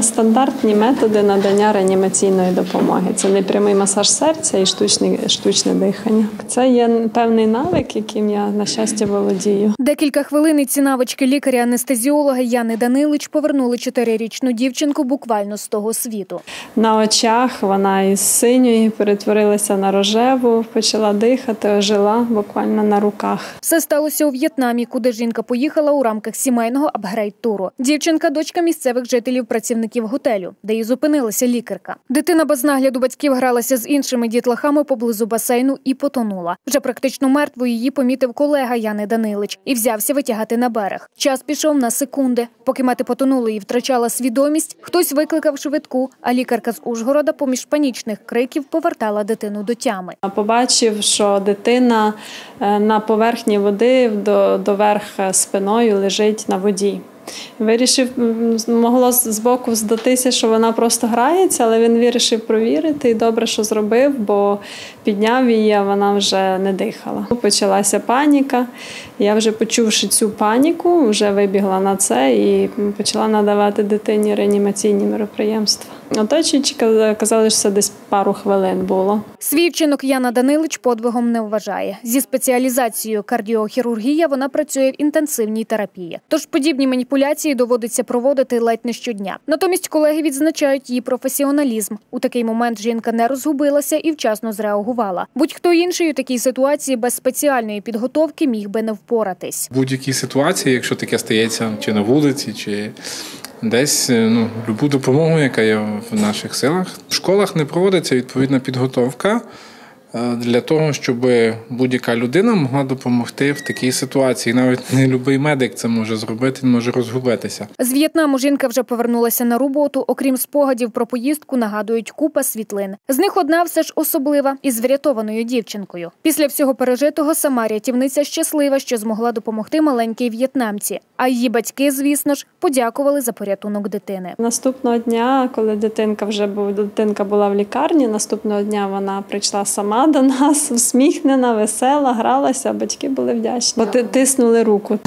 Стандартні методи надання реанімаційної допомоги – це непрямий масаж серця і штучне дихання. Це є певний навик, яким я, на щастя, володію. Декілька хвилин і ці навички лікаря-анестезіолога Яни Даниліч повернули 4-річну дівчинку буквально з того світу. На очах вона із синьої перетворилася на рожеву, почала дихати, ожила буквально на руках. Все сталося у В'єтнамі, куди жінка поїхала у рамках сімейного апгрейд-туру. Дівчинка – дочка місцевих жителів готелю, де й зупинилася лікарка. Дитина без нагляду батьків гралася з іншими дітлахами поблизу басейну і потонула. Вже практично мертву її помітив колега Яни Даниліч і взявся витягати на берег. Час пішов на секунди. Поки мати потонула і втрачала свідомість, хтось викликав швидку, а лікарка з Ужгорода поміж панічних криків повертала дитину до тями. Побачив, що дитина на поверхні води доверха спиною лежить на воді. Вирішив, могло збоку здатися, що вона просто грається, але він вирішив провірити і добре, що зробив, бо підняв її, а вона вже не дихала. Почалася паніка, я вже почувши цю паніку, вже вибігла на це і почала надавати дитині реанімаційні мероприємства. Оточуючі казали, що це десь пару хвилин було. Свій вчинок Яна Даниліч подвигом не вважає. Зі спеціалізацією кардіохірургія вона працює в інтенсивній терапії. Тож подібні маніпуляції доводиться проводити ледь не щодня. Натомість колеги відзначають її професіоналізм. У такий момент жінка не розгубилася і вчасно зреагувала. Будь-хто інший у такій ситуації без спеціальної підготовки міг би не впоратись. В будь-якій ситуації, якщо таке стається чи на вулиці, чи десь, любу допомогу, яка є в наших силах. В школах не проводиться відповідна підготовка для того, щоб будь-яка людина могла допомогти в такій ситуації. Навіть не будь-який медик це може зробити, він може розгубитися. З В'єтнаму жінка вже повернулася на роботу. Окрім спогадів про поїздку, нагадують купа світлин. З них одна все ж особлива – із врятованою дівчинкою. Після всього пережитого сама рятівниця щаслива, що змогла допомогти маленькій в'єтнамці. А її батьки, звісно ж, подякували за порятунок дитини. Наступного дня, коли дитинка була в лікарні, наступного дня вона прийшла сама до нас, усміхнена, весела, гралася, батьки були вдячні. Потиснули руку.